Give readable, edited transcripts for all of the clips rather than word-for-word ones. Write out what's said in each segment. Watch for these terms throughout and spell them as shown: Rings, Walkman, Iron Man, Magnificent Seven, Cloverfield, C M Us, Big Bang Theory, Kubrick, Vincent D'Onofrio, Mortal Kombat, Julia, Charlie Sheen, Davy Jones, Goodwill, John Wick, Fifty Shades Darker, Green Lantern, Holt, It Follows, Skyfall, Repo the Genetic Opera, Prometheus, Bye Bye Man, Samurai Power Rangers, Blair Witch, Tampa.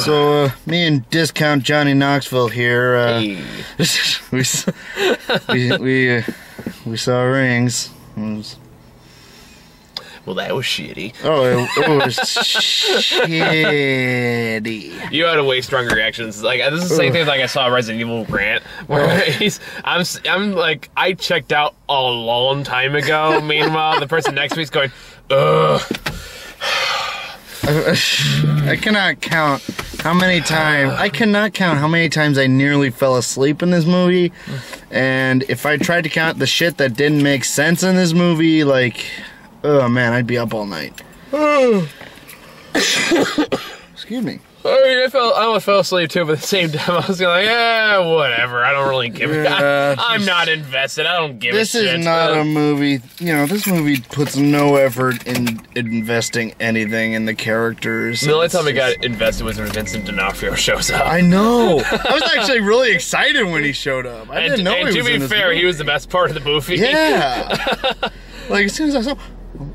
So, me and Discount Johnny Knoxville here, hey. we saw Rings. Well, that was shitty. Oh, it was shitty. You had a way stronger reactions. Like, this is the same thing like I saw Resident Evil Grant, where I'm like, I checked out a long time ago. Meanwhile, the person next to me's going, ugh. I cannot count how many times I nearly fell asleep in this movie, and if I tried to count the shit that didn't make sense in this movie, like, oh man, I'd be up all night. Excuse me. I almost fell asleep too, but at the same time I was like, yeah, whatever. I don't really give a shit. I'm not invested. I don't give a shit. This is not a movie. You know, this movie puts no effort in investing anything in the characters. The only time I got invested was when Vincent D'Onofrio shows up. I know. I was actually really excited when he showed up. I didn't know he was in this movie. And to be fair, he was the best part of the movie. Yeah. Like, as soon as I saw...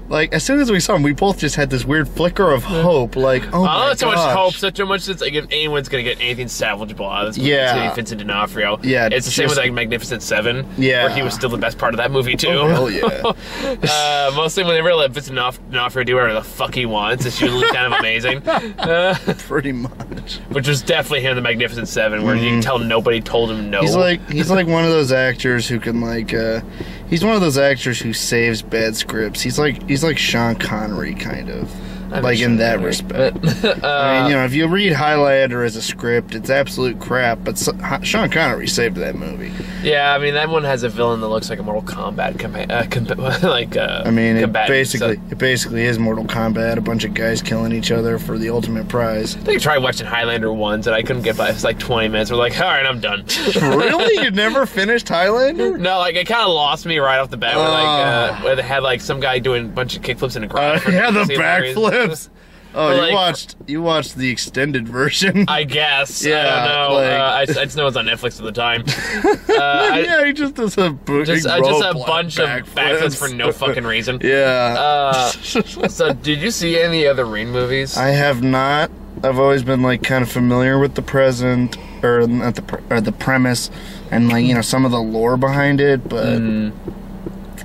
Like, as soon as we saw him, we both just had this weird flicker of hope. Like, oh, my gosh. So much hope, such a much sense. Like, if anyone's going to get anything salvageable out of this movie, it's Vincent D'Onofrio. Yeah. It's the same with, like, Magnificent Seven. Yeah. Where he was still the best part of that movie, too. Oh, hell yeah. Mostly when they really let Vincent D'Onofrio do whatever the fuck he wants. It's usually kind of amazing. Pretty much. Which was definitely him in the Magnificent Seven, where you can tell nobody told him no. He's like one of those actors who can, like... He's one of those actors who saves bad scripts. He's like Sean Connery, kind of. Like, in that respect. I mean, you know, if you read Highlander as a script, it's absolute crap, but Sean Connery saved that movie. Yeah, I mean, that one has a villain that looks like a Mortal Kombat it basically is Mortal Kombat, a bunch of guys killing each other for the ultimate prize. I think I tried watching Highlander once, and I couldn't get by. It was like 20 minutes. We're like, all right, I'm done. Really? You never finished Highlander? No, like, it kind of lost me right off the bat. Where they had, like, some guy doing a bunch of kickflips in a garage. Yeah, the backflip. Oh, like, you watched the extended version. I guess. Yeah, I don't know. Like, I just know it's on Netflix at the time. Yeah, he just does a bunch of backflips for no fucking reason. Yeah. So, did you see any other Ring movies? I have not. I've always been like kind of familiar with the present or not the the premise and like you know some of the lore behind it, but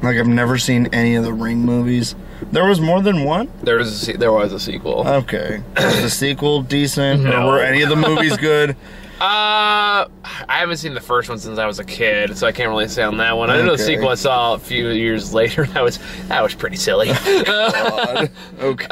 like I've never seen any of the Ring movies. There was more than one? There was a sequel. Okay. Was the sequel decent? No. Or were any of the movies good? I haven't seen the first one since I was a kid, so I can't really say on that one. I know the sequel I saw a few years later. That was pretty silly. God. Okay.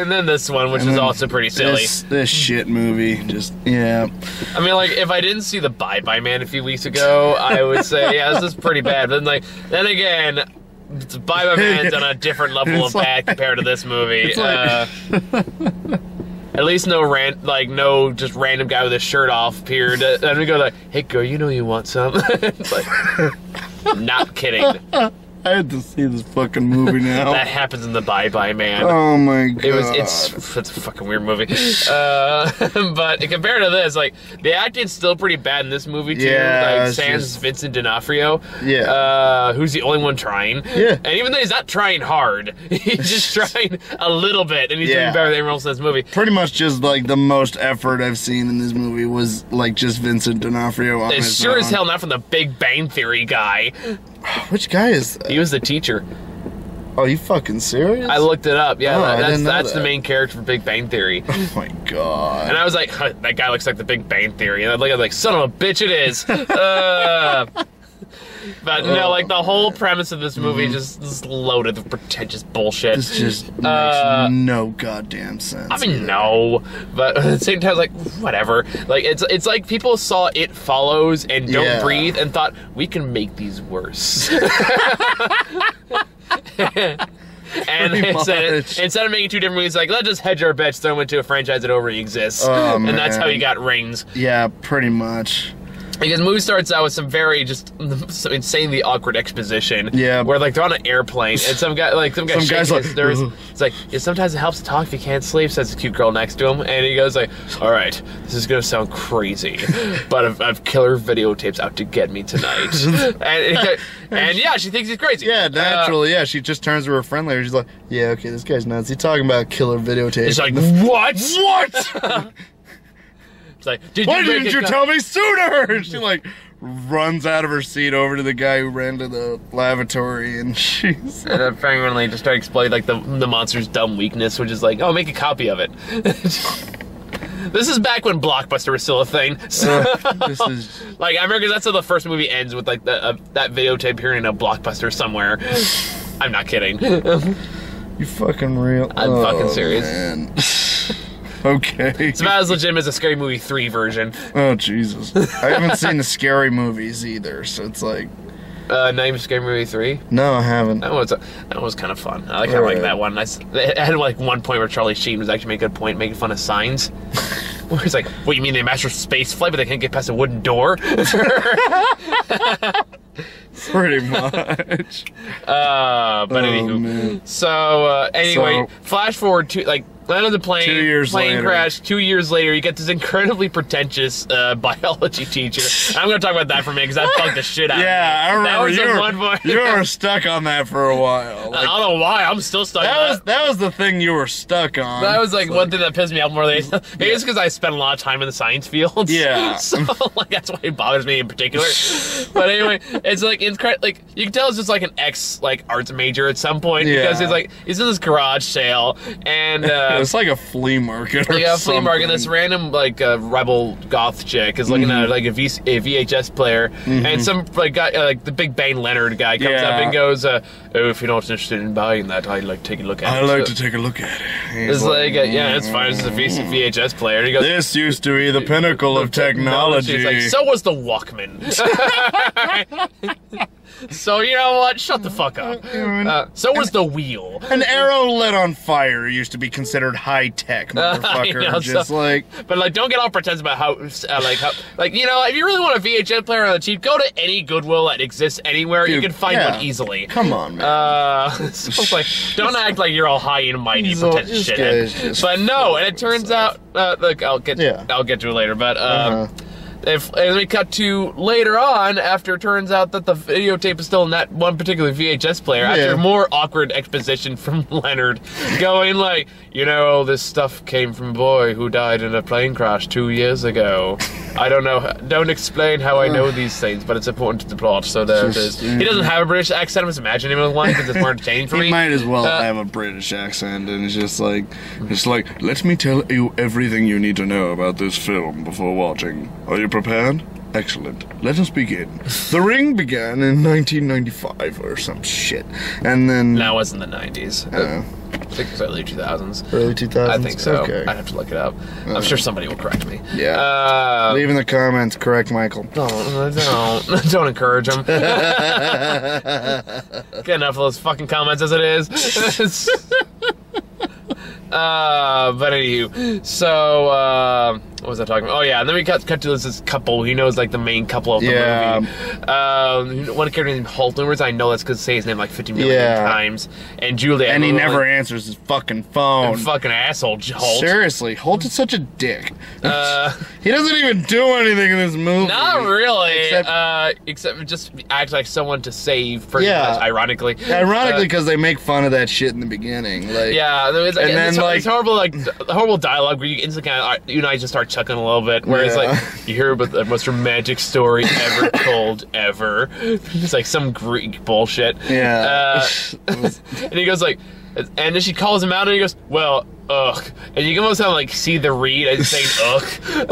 And then this one, which is also pretty silly. This shit movie, just yeah. I mean, like if I didn't see the Bye Bye Man a few weeks ago, I would say yeah, this is pretty bad. But then again. Bye Bye Man's on a different level of bad compared to this movie. At least no just random guy with his shirt off appeared. And we go like, hey girl, you know you want some. It's like, not kidding. I had to see this fucking movie now. That happens in the Bye Bye Man. Oh my god. It's a fucking weird movie. But compared to this, like the acting's still pretty bad in this movie too. Yeah, like sans Vincent D'Onofrio. Yeah. Who's the only one trying? Yeah. And even though he's not trying hard, he's just trying a little bit, and he's doing better than everyone else in this movie. Pretty much just like the most effort I've seen in this movie was like just Vincent D'Onofrio on his own. Sure as hell not from the Big Bang Theory guy. Which guy is that? He was the teacher. Oh, you fucking serious? I looked it up. Yeah, that's the main character for Big Bang Theory. Oh my god! And I was like, huh, that guy looks like the Big Bang Theory, and I was like, son of a bitch, it is. But no, like the whole premise of this movie just loaded with pretentious bullshit. This just makes no goddamn sense. I mean, no, but at the same time, like whatever. Like it's like people saw It Follows and Don't Breathe and thought we can make these worse. And instead of making two different movies, like let's just hedge our bets, throw them into a franchise that already exists, and that's how you got Rings. Yeah, pretty much. Because the movie starts out with some very just insanely awkward exposition. Yeah. Where like they're on an airplane and some guy's like, it's like, yeah, sometimes it helps to talk if you can't sleep, says a cute girl next to him, and he goes like, all right, this is gonna sound crazy, but I've killer videotapes out to get me tonight. and yeah, she thinks he's crazy. Yeah, naturally, yeah. She just turns to her friend later, she's like, yeah, okay, this guy's nuts. He's talking about killer videotapes. It's like, what? What? Like, why didn't you tell me sooner? And she like runs out of her seat over to the guy who ran to the lavatory, and she's like, and apparently just started explaining like the monster's dumb weakness, which is like, oh, make a copy of it. This is back when Blockbuster was still a thing. So, this is like, I remember, cause that's how the first movie ends, with like the, that videotape here in a Blockbuster somewhere. I'm not kidding. You fucking real? I'm fucking serious. Man. Okay. It's about as legitimate as a Scary Movie 3 version. Oh, Jesus. I haven't seen the Scary Movies either, so it's like... not even Scary Movie 3? No, I haven't. That one was kind of fun. I kind of like that one. It had like one point where Charlie Sheen was actually making a point, making fun of signs. Where he's like, what, you mean they master space flight, but they can't get past a wooden door? Pretty much. But anywho. So, anyway, flash forward to, like, land of the plane, 2 years plane later. Crash, 2 years later, you get this incredibly pretentious biology teacher. I'm going to talk about that for a minute, because that bugged the shit out of me. Yeah, I remember you were stuck on that for a while. Like, I don't know why, I'm still stuck on that. That was the thing you were stuck on. That was like one thing that pissed me off more than anything. Maybe it's because I spent a lot of time in the science field. Yeah. So like, that's why it bothers me in particular. But anyway, it's like, you can tell it's just like an ex arts major at some point, because it's like, he's in this garage sale, and... it's like a flea market. Like a flea market. This random like rebel goth chick is looking at like a VHS player, and some like guy, like the Big Bang Leonard guy, comes up and goes, "Oh, if you're not interested in buying that, I'd like to take a look at it." I'd like to take a look at it. It's like yeah, it's fine. It's a VHS player. And he goes, "This used to be the pinnacle of technology." It's like, so was the Walkman. So, you know what? Shut the fuck up. So was the wheel. An arrow lit on fire used to be considered high tech, motherfucker. You know, just so, like, but like, don't get all pretentious about how you know, if you really want a VHS player on the cheap, go to any Goodwill that exists anywhere. Dude, you can find one easily. Come on, man. So like, don't act like you're all high and mighty, pretentious shit. But no, and it turns out, look, I'll get to it later, but. And we cut to later on, after it turns out that the videotape is still in that one particular VHS player, after more awkward exposition from Leonard, going like, you know, this stuff came from a boy who died in a plane crash 2 years ago. I don't know, don't explain how I know these things, but it's important to the plot, so there it is. He doesn't have a British accent, I'm just imagining him with one, because it's more entertaining for me. He might as well have a British accent, and it's just like, let me tell you everything you need to know about this film before watching. Are you prepared? Excellent. Let us begin. The Ring began in 1995 or some shit, and then... No, it wasn't the 90s. I think it was early 2000s. Early 2000s? I think so. Okay. I'd have to look it up. I'm sure somebody will correct me. Yeah. Leave in the comments, correct Michael. Don't encourage him. Get enough of those fucking comments as it is. But anywho, so, what was I talking about? Oh yeah, and then we cut to this couple. He knows like the main couple of the movie. One character named Holt. I know that's because say his name like 50 million times. And Julia. And he never answers his fucking phone. And fucking asshole Holt. Seriously, Holt is such a dick. He doesn't even do anything in this movie. Not really. Except just act like someone to save. Ironically. Ironically, because they make fun of that shit in the beginning. Like, yeah. It's horrible, horrible dialogue where you instantly kind of, you and I just start chuckling a little bit. Where it's like, you hear about the most romantic story ever told ever. It's like some Greek bullshit. Yeah. And he goes like, and then she calls him out and he goes, well, ugh. And you can almost have like see the read and saying ugh.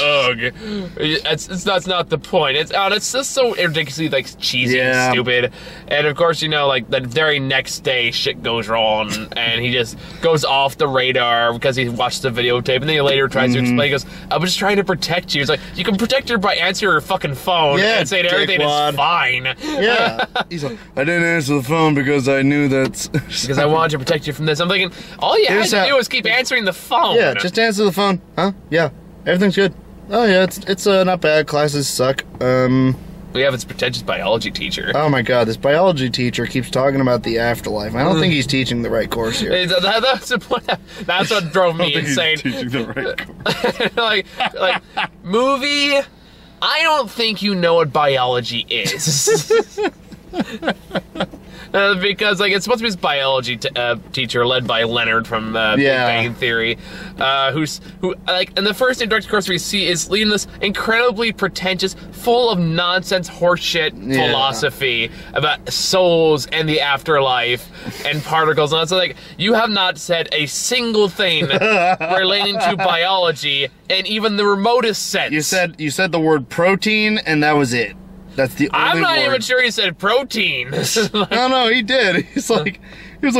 Ugh. That's not the point. It's just so ridiculously like cheesy and stupid. And of course, you know, like the very next day shit goes wrong and he just goes off the radar because he watched the videotape, and then he later tries to explain, he goes, I was just trying to protect you. It's like, you can protect her by answering her fucking phone and saying everything is fine. Yeah. He's like, I didn't answer the phone because I knew that's because I wanted to protect you from this. I'm thinking, all you had to do was keep answering the phone. Yeah, just answer the phone. Huh? Yeah. Everything's good. Oh yeah, it's not bad. Classes suck. We have its pretentious biology teacher. Oh my god, this biology teacher keeps talking about the afterlife. I don't think he's teaching the right course here. That's what drove me insane. Teaching the right course. like movie. I don't think you know what biology is. Because like it's supposed to be this biology teacher led by Leonard from Big Bang Theory, who like in the first introductory course we see is leading this incredibly pretentious, full of nonsense, horseshit philosophy about souls and the afterlife and particles. And so like you have not said a single thing relating to biology in even the remotest sense. You said the word protein and that was it. That's the only I'm not word. Even sure he said protein. Like, no, he did. He was like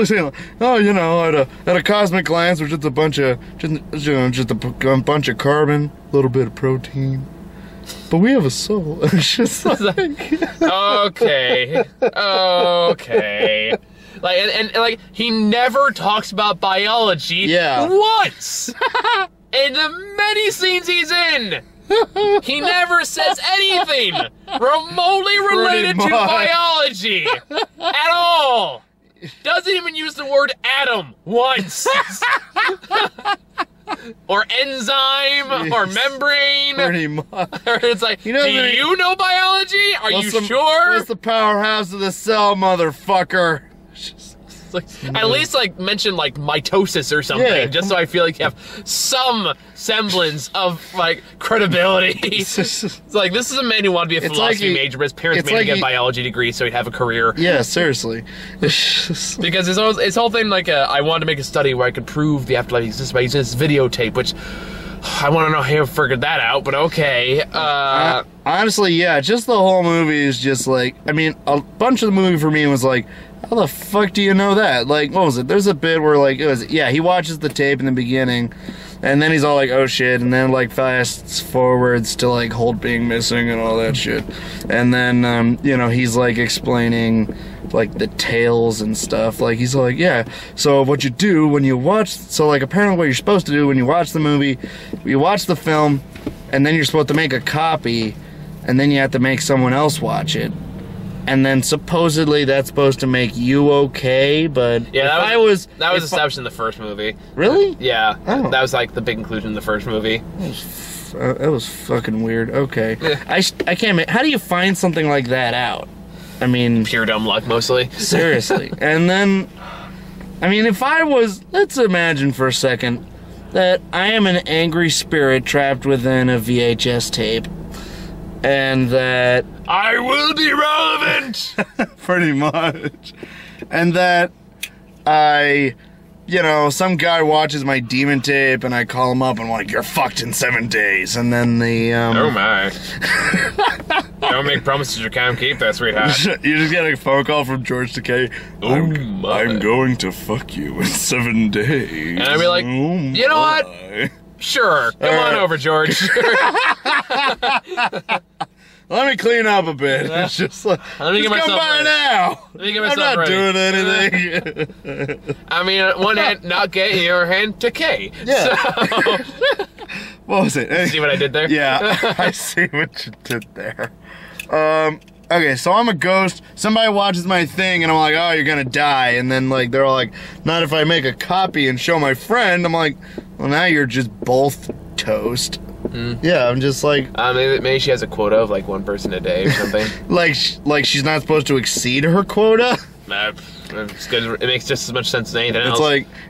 saying, oh, you know, at a cosmic glance, there's just a bunch of just a bunch of carbon, a little bit of protein, but we have a soul. It's just like okay. Like and like he never talks about biology. Yeah. Once in the many scenes he's in. He never says anything remotely related to biology at all. Doesn't even use the word atom once. Or enzyme, or membrane. Pretty much. It's like, do you know biology? Are you sure? What's the powerhouse of the cell, motherfucker? Like, at least like mention like mitosis or something, just so I feel like you have some semblance of like credibility. It's like this is a man who wanted to be a philosophy major, but his parents made him get a biology degree so he'd have a career. Yeah, seriously. Because his whole thing like I wanted to make a study where I could prove the afterlife exists by using this videotape, which I want to know how he figured that out, but okay. Honestly, yeah, just the whole movie is just like, I mean, a bunch of the movie for me was like, how the fuck do you know that? Like, what was it? There's a bit where, like, he watches the tape in the beginning, and then he's all like, oh shit, and then, like, fast forwards to, like, Holt being missing and all that shit. And then, he's, like, explaining, like, the tales and stuff. Like, he's like, yeah, so what you do when you watch, apparently what you're supposed to do when you watch the movie, you watch the film, and then you're supposed to make a copy, and then you have to make someone else watch it. And then supposedly that's supposed to make you okay, but yeah, that was established in the first movie. Really? Yeah, that was like the big inclusion in the first movie. That was fucking weird. Okay, yeah. I can't. How do you find something like that out? I mean, pure dumb luck mostly. Seriously. And then, I mean, let's imagine for a second that I am an angry spirit trapped within a VHS tape. And that I will be relevant, pretty much. And that I, some guy watches my demon tape, and I call him up and I'm like, "You're fucked in 7 days." And then the oh my! Don't make promises you can't keep, that sweetheart. You just get a phone call from George Takei. Oh my! I'm going to fuck you in 7 days. And I'd be like, you know what? Sure, come on over, George. Sure. Let me clean up a bit. It's just like, just come by now. I'm not doing anything. I mean, one hand not gay, your hand decay. Yeah. So. What was it? See what I did there? Yeah, I see what you did there. Okay, so I'm a ghost. Somebody watches my thing, and I'm like, oh, you're gonna die. And then like they're all like, not if I make a copy and show my friend. I'm like, well, now you're just both toast. Mm. Yeah, I'm just like... maybe she has a quota of, like, one person a day or something. like she's not supposed to exceed her quota? Nah, it's good. It makes just as much sense as anything else.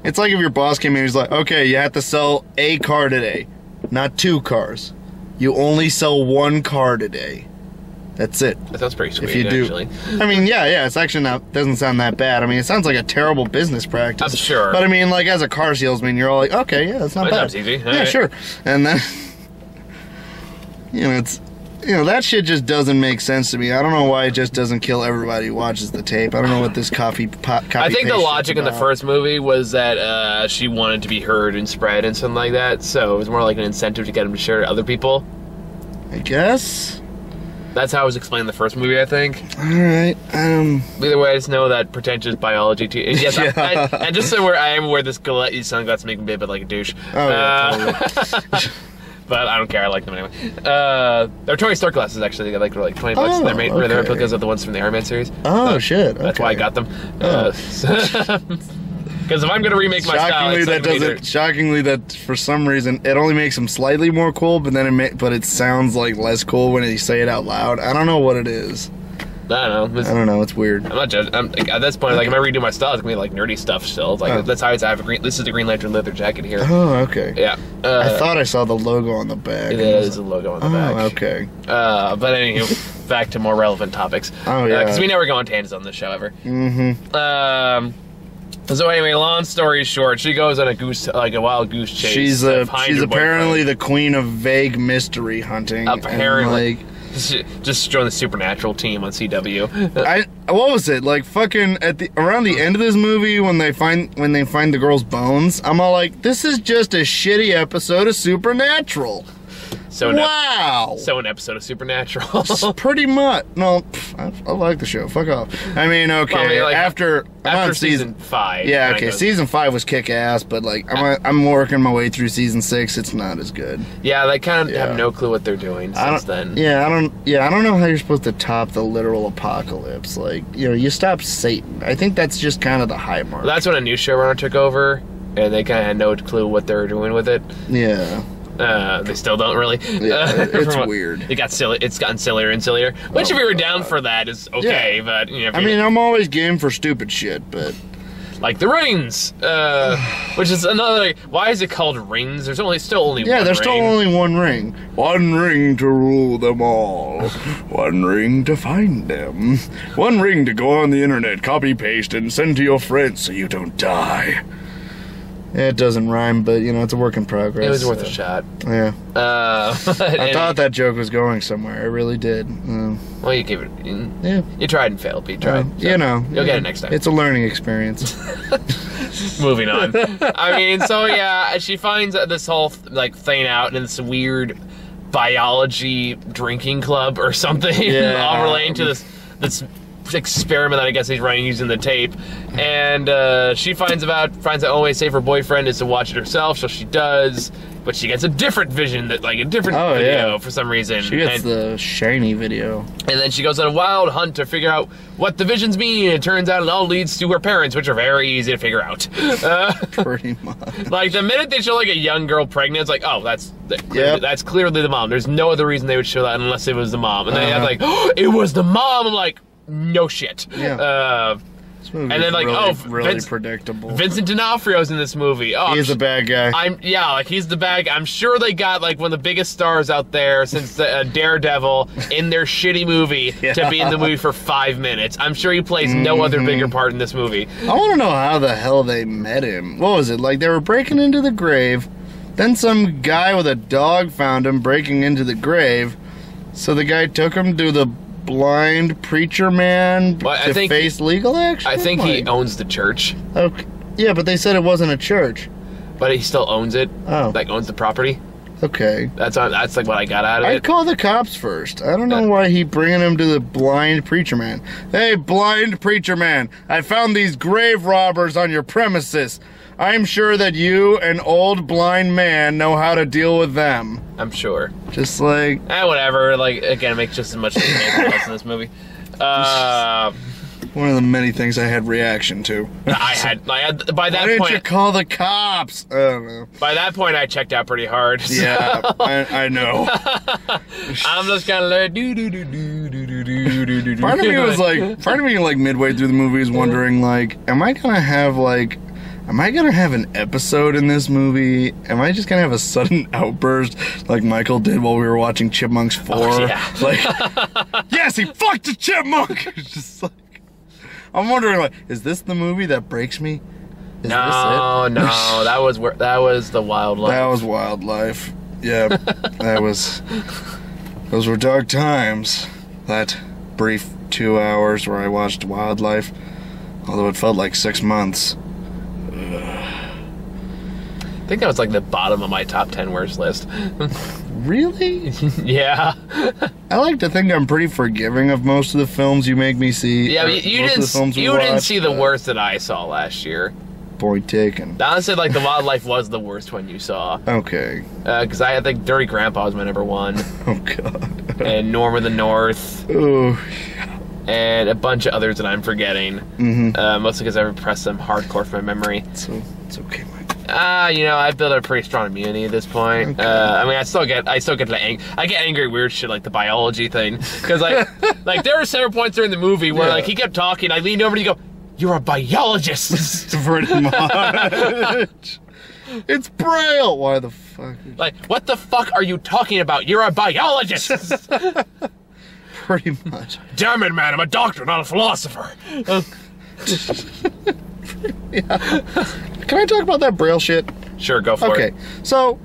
It's like if your boss came in and he's like, okay, you have to sell a car today, not 2 cars. You only sell 1 car today. That's it. That sounds pretty sweet, actually. I mean, yeah, it's actually doesn't sound that bad. I mean, it sounds like a terrible business practice. I'm sure. But I mean, like, as a car salesman, you're all like, okay, yeah, that's not bad. That's easy. All right, sure. And then... that shit just doesn't make sense to me. I don't know why it just doesn't kill everybody who watches the tape. I don't know what this copy I think the logic in the first movie was that she wanted to be heard and spread and something like that, so it was more like an incentive to get them to share to other people, I guess. That's how it was explained in the first movie, I think. All right. Either way, I just know that pretentious biology teacher. Yes, yeah. And just so I am aware, this Gillette sunglasses make me a bit like a douche. Oh, yeah, totally. but I don't care. I like them anyway. Their Tony Stark glasses, actually. They like were like $20. Oh, they're made for the replicas of the ones from the Iron Man series. Oh, so shit. Okay. That's why I got them. Because if I'm going to remake my style, it's that doesn't. Shockingly, that for some reason, it only makes them slightly more cool, but then it sounds like less cool when you say it out loud. I don't know what it is. I don't know. It's weird. I'm not judging. At this point, like, if I redo my style, it's gonna be like nerdy stuff still. Like, that's how it's. This is the Green Lantern leather jacket here. Oh, okay. Yeah. I thought I saw the logo on the back. It is the logo on the back. Oh, okay. But anywho, back to more relevant topics. Oh yeah. Because we never go on tangents on this show ever. Mm-hmm. So anyway, long story short, she goes on a wild goose chase. She's apparently the queen of vague mystery hunting. Apparently. And, like, just join the Supernatural team on CW. What was it like? Fucking around the end of this movie, when they find the girl's bones, I'm all like, this is just a shitty episode of Supernatural. So an episode of Supernatural. Pretty much. No, I like the show. Fuck off. I mean, okay. Well, I mean, like, after season 5. Yeah, okay. Season 5 was kick ass, but like I'm working my way through season 6. It's not as good. Yeah, they kind of have no clue what they're doing since then. Yeah, I don't know how you're supposed to top the literal apocalypse. Like, you know, you stop Satan. I think that's just kind of the high mark. Well, that's when a new showrunner took over, and they kind of had no clue what they were doing with it. Yeah. They still don't really. Yeah, it's weird. It's gotten sillier and sillier. Which, if we were down for that, is okay. Yeah. But you know, I'm always game for stupid shit. But like the Rings, which is another. Like, why is it called Rings? There's still only one ring. One ring to rule them all. One ring to find them. One ring to go on the internet, copy paste, and send to your friends so you don't die. It doesn't rhyme, but, you know, it's a work in progress. It was worth a shot. Yeah. I thought that joke was going somewhere. I really did. Well, you gave it... Yeah. You tried and failed, but you tried. So you know. You'll get it next time. It's a learning experience. Moving on. I mean, so, yeah, she finds this whole, like, thing out in this weird biology drinking club or something. Yeah. All relating to this experiment that I guess he's running using the tape, and she finds out always safe her boyfriend is to watch it herself, so she does, but she gets a different vision video for some reason. She gets the shiny video, and then she goes on a wild hunt to figure out what the visions mean, and it turns out it all leads to her parents, which are very easy to figure out. Pretty much. Like, the minute they show like a young girl pregnant, it's like, oh, that's clearly the mom. There's no other reason they would show that unless it was the mom, and then I'm like, oh, it was the mom. I'm like, no shit. Yeah. This movie and then like really, really predictable. Vincent D'Onofrio's in this movie. Oh, he's a bad guy. He's the bad guy. I'm sure they got like one of the biggest stars out there since the Daredevil in their shitty movie to be in the movie for 5 minutes. I'm sure he plays no other bigger part in this movie. I want to know how the hell they met him. What was it? Like, they were breaking into the grave, then some guy with a dog found him breaking into the grave. So the guy took him to the blind preacher man to face legal action? I think he owns the church. Okay. Yeah, but they said it wasn't a church. But he still owns it. Oh. Like, owns the property. Okay. That's like what I got out of it. I'd call the cops first. I don't know why he bringing him to the blind preacher man. Hey, blind preacher man, I found these grave robbers on your premises. I'm sure that you, an old blind man, know how to deal with them. I'm sure. Just like... whatever. Like, again, it makes just as much as anything else in this movie. One of the many things I had reaction to. I had by that point... Why didn't you call the cops? I don't know. By that point, I checked out pretty hard. So. Yeah, I know. I'm just kind of like... Part of me, like, midway through the movie is wondering, like, am I gonna have an episode in this movie? Am I just gonna have a sudden outburst like Michael did while we were watching Chipmunks 4? Oh, yeah. Like, yes, he fucked a chipmunk! It's just like, I'm wondering, like, is this the movie that breaks me? Is this it? No, that was the Wildlife. That was Wildlife. Yeah, those were dark times. That brief 2 hours where I watched Wildlife, although it felt like 6 months. I think that was like the bottom of my top 10 worst list. Really? Yeah. I like to think I'm pretty forgiving of most of the films you make me see. Yeah, but you didn't see the worst that I saw last year. Point taken. Honestly, like, the wildlife was the worst one you saw. Okay. Because I think Dirty Grandpa was my #1. Oh, God. And Norm of the North. Oh, yeah. And a bunch of others that I'm forgetting. Mm-hmm. Mostly because I repressed them hardcore from my memory. So it's okay, Mike. You know, I've built a pretty strong immunity at this point. Okay. I mean, I still get I get angry at weird shit like the biology thing. Because, like, like, there were several points during the movie where, yeah, like, he kept talking. I leaned over and he go, "You're a biologist." Pretty much. It's Braille. Why the fuck? Like, what the fuck are you talking about? You're a biologist. Pretty much. Damn it, man! I'm a doctor, not a philosopher. Yeah. Can I talk about that Braille shit? Sure, go for it. Okay, so,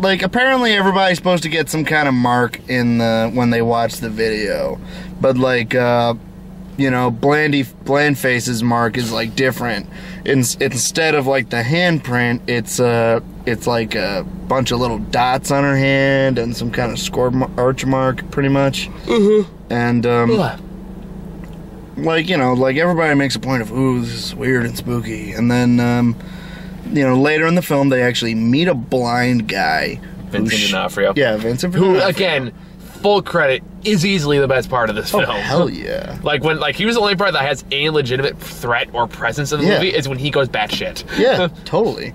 like, apparently everybody's supposed to get some kind of mark in the when they watch the video, but, like, you know, Blandface's mark is, like, different. Instead of, like, the handprint, it's like a bunch of little dots on her hand and some kind of scorch mark, pretty much. Mm-hmm. And like, you know, like, everybody makes a point of, ooh, this is weird and spooky. And then, you know, later in the film, they actually meet a blind guy. Vincent D'Onofrio. Yeah, Vincent D'Onofrio. Who, again, full credit, is easily the best part of this film. Hell yeah. Like, when, like, he was the only part that has any legitimate threat or presence in the movie is when he goes batshit. Yeah, totally.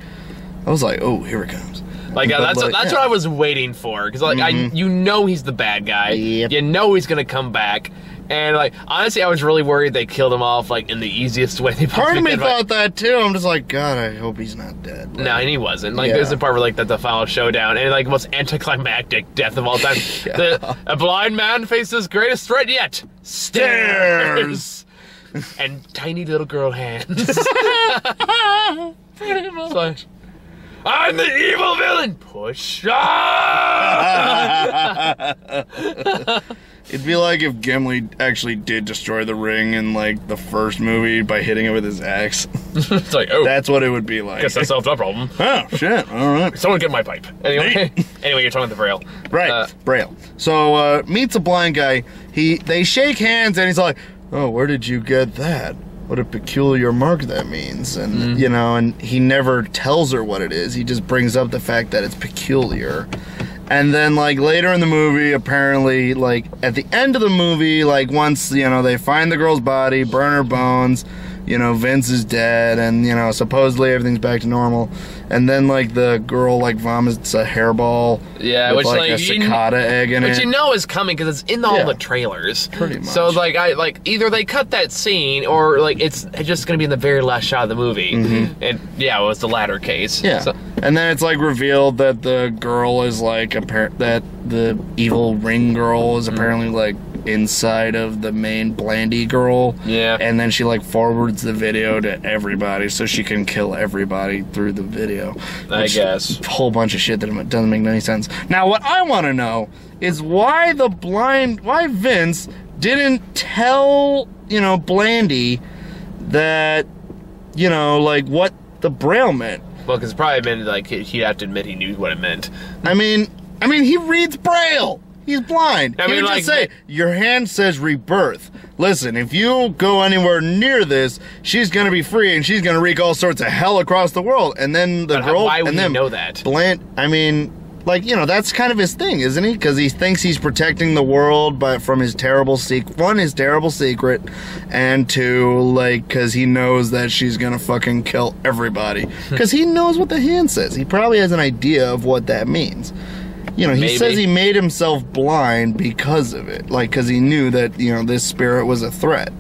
I was like, oh, here it comes. Like, that's what I was waiting for. Because, like, mm-hmm. You know he's the bad guy. Yep. You know he's going to come back. And, like, honestly, I was really worried they killed him off, like, in the easiest way they possibly could. Part of me thought that, too. I'm just like, God, I hope he's not dead. Like, no, and he wasn't. Like, there's a part where, like, that's the final showdown. And, like, most anticlimactic death of all time. Yeah. A blind man faces greatest threat yet. Stairs! And tiny little girl hands. Pretty much. So, I'm the evil villain! Push on! It'd be like if Gimli actually did destroy the ring in, like, the first movie by hitting it with his axe. It's like, oh. That's what it would be like. Guess I solved that problem. Oh, shit. All right. Someone get my pipe. Anyway, you're talking about the Braille. Right. Braille. So, meets a blind guy. They shake hands, and he's like, oh, where did you get that? What a peculiar mark that means. And, you know, and he never tells her what it is. He just brings up the fact that it's peculiar. And then, like, later in the movie, apparently, like, at the end of the movie, like, once, you know, they find the girl's body, burn her bones, you know, Vince is dead, and, you know, supposedly everything's back to normal. And then, like, the girl, like, vomits a hairball with, like, a cicada egg in it. Which you know is coming, because it's in all the trailers. Pretty much. So, like, either they cut that scene, or, like, it's just going to be in the very last shot of the movie. Mm-hmm. And, yeah, it was the latter case. Yeah. So. And then it's, like, revealed that the girl is, like, that the evil ring girl is apparently, like, inside of the main Blandy girl. Yeah. And then she, like, forwards the video to everybody so she can kill everybody through the video. I guess. A whole bunch of shit that doesn't make any sense. Now, what I want to know is why Vince didn't tell, you know, Blandy that, you know, like, what the Braille meant. Well, because it probably meant, like, he'd have to admit he knew what it meant. I mean, he reads Braille. He's blind. I mean, he would just say, your hand says rebirth. Listen, if you go anywhere near this, she's going to be free, and she's going to wreak all sorts of hell across the world. And then the girl... Why would you know that? Bland, I mean, like, you know, that's kind of his thing, isn't he? Because he thinks he's protecting the world from his terrible secret. One, his terrible secret, and two, like, because he knows that she's going to fucking kill everybody. Because he knows what the hand says. He probably has an idea of what that means. You know, he says he made himself blind because of it. Like, because he knew that, you know, this spirit was a threat.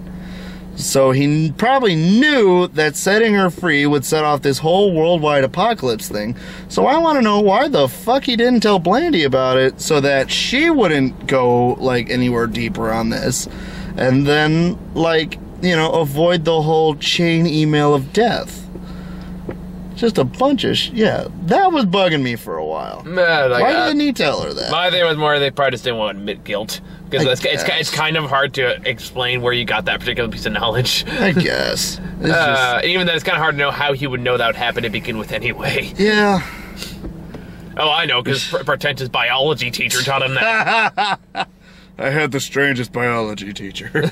So he probably knew that setting her free would set off this whole worldwide apocalypse thing. So I want to know why the fuck he didn't tell Blandy about it so that she wouldn't go, like, anywhere deeper on this. And then, like, you know, avoid the whole chain email of death. Just a bunch of that was bugging me for a while. Nah, like, why didn't he tell her that? My thing was more they probably just didn't want to admit guilt. Because it's kind of hard to explain where you got that particular piece of knowledge. I guess. Even though it's kind of hard to know how he would know that would happen to begin with anyway. Yeah. Oh, I know, because pretentious biology teacher taught him that. I had the strangest biology teacher.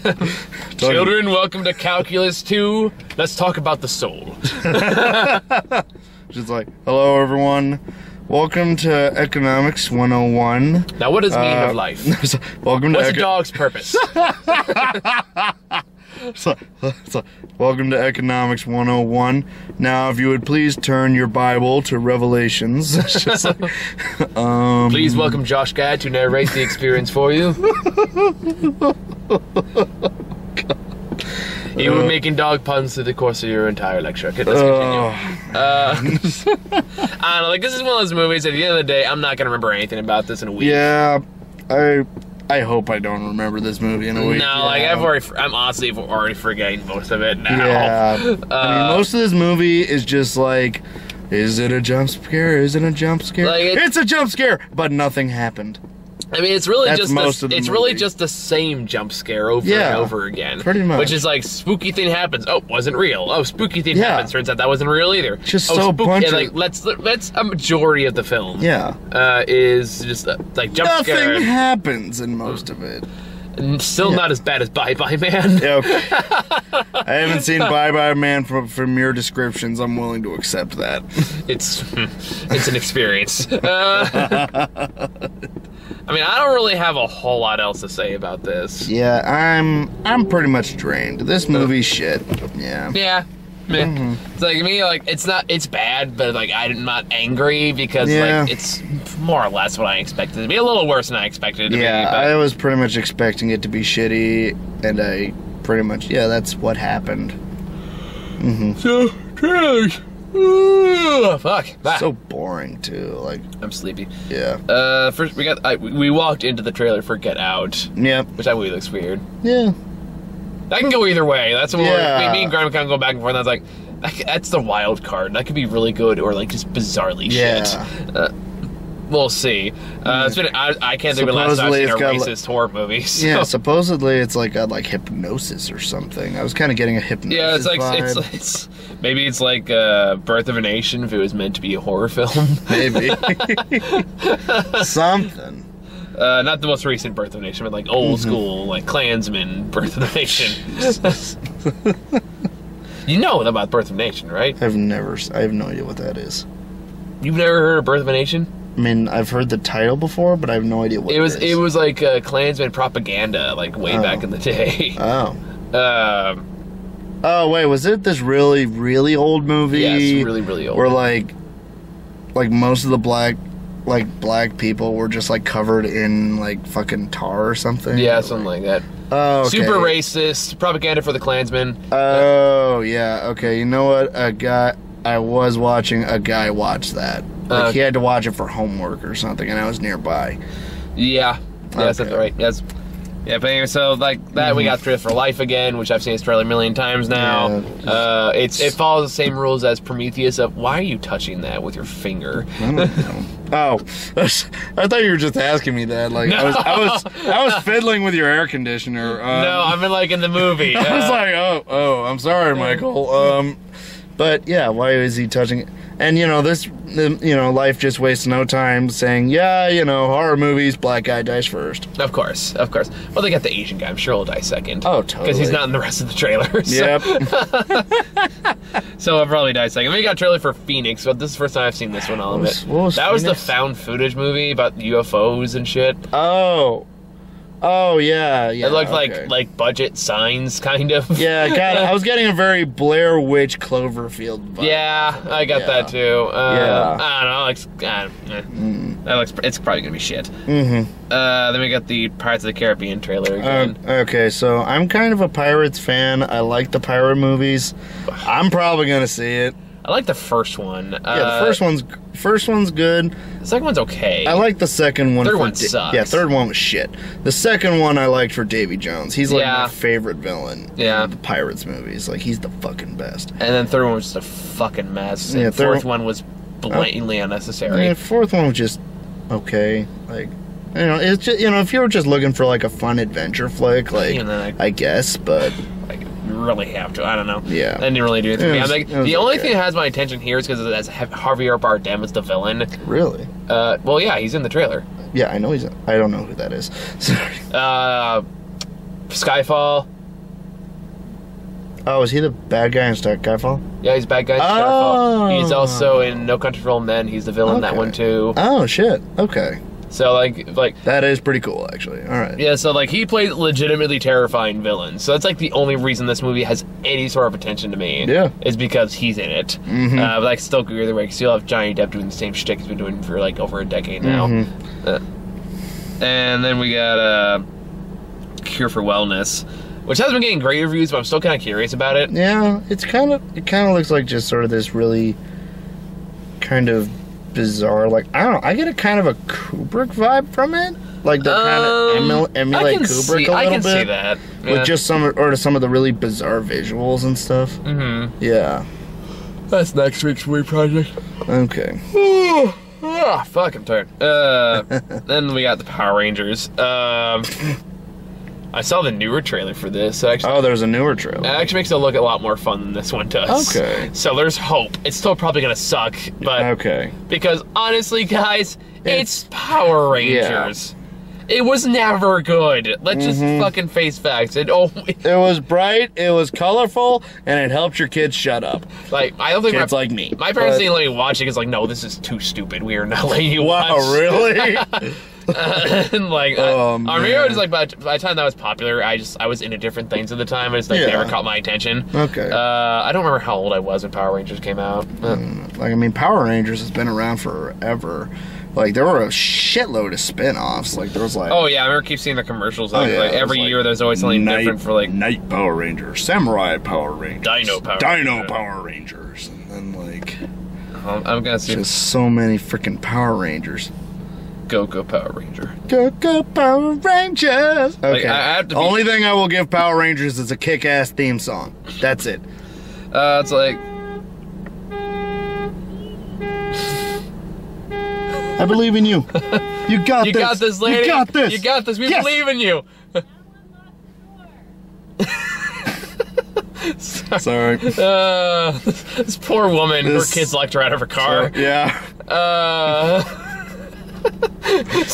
Children, welcome to Calculus 2. Let's talk about the soul. She's like, hello, everyone. Welcome to Economics 101. Now, what does meaning of life? Welcome to what's a dog's purpose? So, welcome to Economics 101. Now, if you would please turn your Bible to Revelations. Please welcome Josh Gad to narrate the experience for you. You were making dog puns through the course of your entire lecture. Okay, let's continue. I don't know, like, this is one of those movies, at the end of the day, I'm not going to remember anything about this in a week. Yeah, I hope I don't remember this movie in a week. No, yeah. Like I'm honestly already forgetting most of it now. Yeah, I mean, most of this movie is just like, is it a jump scare? Is it a jump scare? Like it's a jump scare, but nothing happened. I mean, it's really just the same jump scare over and over again. Pretty much. Which is like spooky thing happens. Oh, wasn't real. Oh, spooky thing happens. Turns out that wasn't real either. Just so spooky. And like that's a majority of the film. Yeah. Is just like jump scare. Nothing happens in most of it. And still not as bad as Bye Bye Man. Yeah, okay. I haven't seen Bye Bye Man from your descriptions. I'm willing to accept that. It's an experience. I mean, I don't really have a whole lot else to say about this. Yeah, I'm pretty much drained. This movie's shit. Yeah. Yeah. Mm-hmm. It's like me, like it's bad, but like I'm not angry because like it's more or less what I expected it to be. A little worse than I expected it to be. Yeah, I was pretty much expecting it to be shitty, and I pretty much that's what happened. Mm-hmm. So trash. Ooh, fuck. Bye. So boring too. Like I'm sleepy. Yeah. First we got we walked into the trailer for Get Out. Yeah. Which I really looks weird. Yeah. That can go either way. That's what me and Graham kind of go back and forth. And I was like, that's the wild card. That could be really good or like just bizarrely shit. We'll see. It's been I can't think of the last time I've seen a racist horror movie. So. Yeah, supposedly it's like got like hypnosis or something. I was kind of getting a hypnosis. Yeah, it's like vibe. It's maybe it's like Birth of a Nation if it was meant to be a horror film. Maybe something. Not the most recent Birth of a Nation, but like old school, like Klansman Birth of a Nation. You know about Birth of a Nation, right? I have no idea what that is. You've never heard of Birth of a Nation? I mean, I've heard the title before, but I have no idea what it was. It was like Klansman propaganda, like way back in the day. Oh. Oh wait, was it this really, really old movie? Yes, really, really old. Where like most of the black people were just like covered in like fucking tar or something. Yeah, something like that. Oh, okay. Super racist propaganda for the Klansmen. Oh yeah, okay. You know what? I was watching a guy watch that. Like he had to watch it for homework or something, and I was nearby. Yeah, that's right. Yes. Yeah, but anyway, so like that we got through for life again, which I've seen this trailer a million times now. Yeah, it follows the same rules as Prometheus. Of why are you touching that with your finger? I don't know. Oh, I thought you were just asking me that. Like no. I was fiddling with your air conditioner. No, I mean like in the movie. I was like, oh, I'm sorry, Michael. But yeah, why is he touching it? And you know this, you know, life just wastes no time saying, yeah, you know, horror movies, black guy dies first. Of course, of course. Well, they got the Asian guy. I'm sure he'll die second. Oh, totally. Because he's not in the rest of the trailer. So. Yep. So he'll probably die second. We got a trailer for Phoenix, but this is the first time I've seen this one. All of it. That was the found footage movie about UFOs and shit. Oh. Oh yeah. It looked like budget signs, kind of. Yeah, God, I was getting a very Blair Witch Cloverfield vibe. Yeah, I got that too. I don't know. It's probably gonna be shit. Mm-hmm. Then we got the Pirates of the Caribbean trailer again. Okay, so I'm kind of a Pirates fan. I like the pirate movies. I'm probably gonna see it. I like the first one. Yeah, the first one's good. The second one's okay. I like the second one. Third one sucks. Yeah, third one was shit. The second one I liked for Davy Jones. He's like my favorite villain in the Pirates movies. Like he's the fucking best. And then third one was just a fucking mess. And fourth one was blatantly unnecessary. Yeah, fourth one was just okay. Like you know, it's just, you know, if you were just looking for like a fun adventure flick, like you know, I guess, but. Really have to. I don't know. Yeah. I didn't really do anything. I'm like, the only thing that has my attention here is because that's Javier Bardem is the villain. Really? Well, yeah, he's in the trailer. Yeah, I know I don't know who that is. Sorry. Skyfall. Oh, is he the bad guy in Skyfall? Yeah, he's bad guy in Skyfall. He's also in No Country for Old Men. He's the villain in that one too. Oh shit. Okay. So like that is pretty cool actually. All right. Yeah, so like he plays legitimately terrifying villains. So that's like the only reason this movie has any sort of attention to me. Yeah. Is because he's in it. Mm-hmm. But I still go either way because you'll have Johnny Depp doing the same shtick he's been doing for like over a decade now. Mm-hmm. And then we got Cure for Wellness, which has been getting great reviews, but I'm still kind of curious about it. Yeah, it kind of looks like just sort of this really kind of bizarre, like, I don't know, I get a kind of a Kubrick vibe from it, like they kind of emulate Kubrick a little bit. I can see that. Yeah. With just some of the really bizarre visuals and stuff. Mm-hmm. Yeah. That's next week's weird project. Okay. Oh, fuck, I'm tired. Then we got the Power Rangers. I saw the newer trailer for this. Actually, oh, there's a newer trailer. It actually makes it look a lot more fun than this one does. Okay. So there's hope. It's still probably going to suck, but... Okay. Because, honestly, guys, it's Power Rangers. Yeah. It was never good. Let's just fucking face facts. It was bright, it was colorful, and it helped your kids shut up. Like, I don't think kids like me. My parents didn't let me watch it because, like, no, this is too stupid. We are not letting you watch. Wow, really? And like, I remember it was like by the time that was popular, I was into different things at the time. It's like never caught my attention. Okay. I don't remember how old I was when Power Rangers came out. Like, I mean, Power Rangers has been around forever. Like, there were a shitload of spinoffs. Like, there was like... Oh, yeah, I remember keep seeing the commercials. Like, every year there's always something different for, like... Night Power Rangers, Samurai Power Rangers, Dino Power Rangers. And then, like... I'm gonna see... Just so many freaking Power Rangers. Go Power Ranger. Go Power Rangers. Okay. Like, only thing I will give Power Rangers is a kick-ass theme song. That's it. It's like... I believe in you. You got this. You got this, lady. You got this. You got this. We believe in you. Sorry. This poor woman. Her kids locked her out of her car. Sorry. Yeah.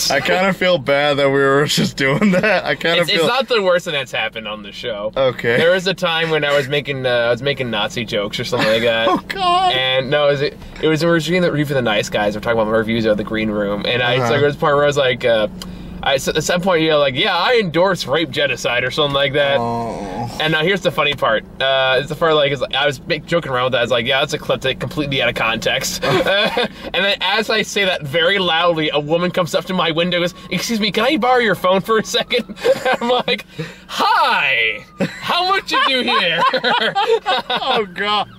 I kind of feel bad that we were just doing that. It's not the worst thing that's happened on the show. Okay. There was a time when I was making Nazi jokes or something like that. Oh God. And no, it was we were reading the review for the Nice Guys. We're talking about my reviews of the Green Room, and I there was a part where I was like, at some point, you know, like, yeah, I endorse rape genocide or something like that. Oh. And now here's the funny part. It's the part, like, I was joking around with that. I was like, yeah, that's a clip that completely out of context. And then as I say that very loudly, a woman comes up to my window and goes, "Excuse me, can I borrow your phone for a second?" And I'm like, "Hi, how much you do here?" Oh, God.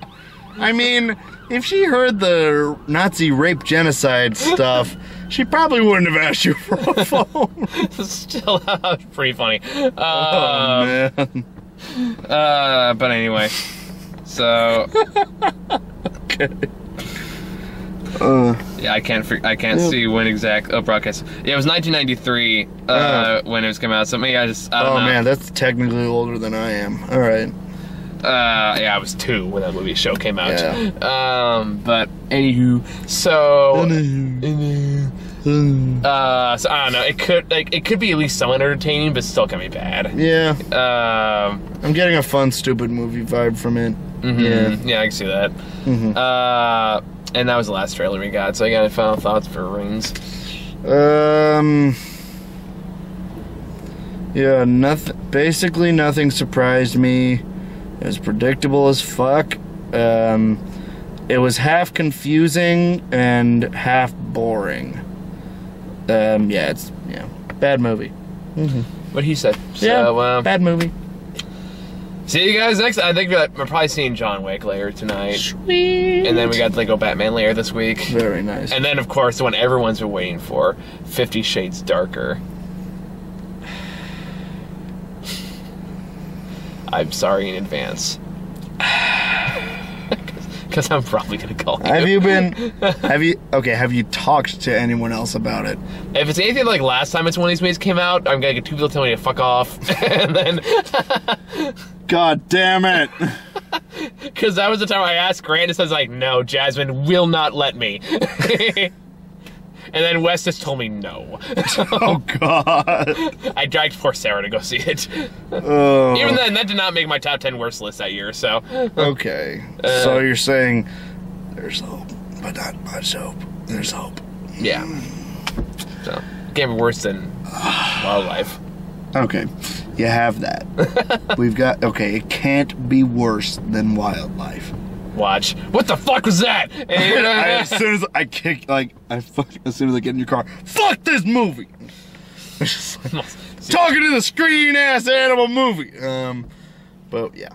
I mean, if she heard the Nazi rape genocide stuff... She probably wouldn't have asked you for a phone. Still, pretty funny. Oh, man. But anyway, so... Okay. Yeah, I can't see when exact... Oh, broadcast. Yeah, it was 1993 when it was coming out, so maybe I don't know. Oh, man, that's technically older than I am. All right. Yeah, I was 2 when that movie show came out. Yeah. But anywho, so I don't know. It could be at least somewhat entertaining, but still can be bad. Yeah. I'm getting a fun, stupid movie vibe from it. Mm-hmm. Yeah, I can see that. Mm-hmm. And that was the last trailer we got. So I got any final thoughts for Rings? Yeah, nothing. Basically, nothing surprised me. It was predictable as fuck. It was half confusing and half boring. Yeah, it's bad movie. Mm-hmm. What he said. Yeah, so, bad movie. See you guys next. I think we're probably seeing John Wick later tonight. Sweet. And then we got to go Batman later this week. Very nice. And then of course the one everyone's been waiting for, 50 Shades Darker. I'm sorry in advance, because I'm probably gonna call you. Have you talked to anyone else about it? If it's anything like last time, it's one of these movies came out, I'm gonna get 2 people telling me to fuck off, and then. God damn it! Because that was the time I asked Grant, and says like, "No, Jasmine will not let me." And then Wes just told me no. Oh, God. I dragged poor Sarah to go see it. Oh. Even then, that did not make my top 10 worst list that year, so. Okay. So you're saying there's hope, but not much hope. There's hope. Yeah. So, can't be worse than Wildlife. Okay. You have that. We've got, okay, it can't be worse than Wildlife. Watch. What the fuck was that? As soon as I kicked, like, as soon as I get in your car, fuck this movie! Talking to the screen ass animal movie! But yeah.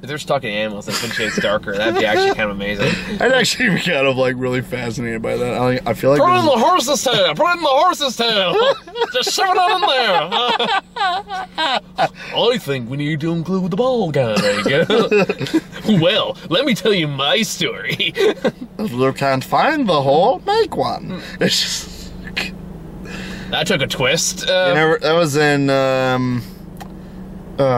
If there's talking animals, that could shade darker. That'd be actually kind of amazing. I'd actually be kind of like really fascinated by that. I feel like. Put it in the horse's tail! Put it in the horse's tail! Just shove it on there! I think we need to include the bald guy. Well, let me tell you my story. If you can't find the hole, make one. It's just. That took a twist. You know, that was in. Oh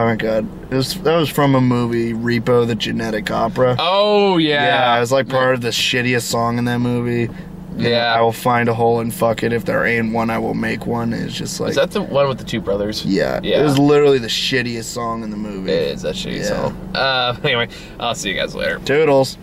my God. That was from a movie, Repo the Genetic Opera. Oh, yeah. Yeah, it was like part of the shittiest song in that movie. Yeah. I will find a hole and fuck it. If there ain't one, I will make one. It's just like. Is that the one with the two brothers? Yeah. It was literally the shittiest song in the movie. It is that shitty song. Anyway, I'll see you guys later. Toodles.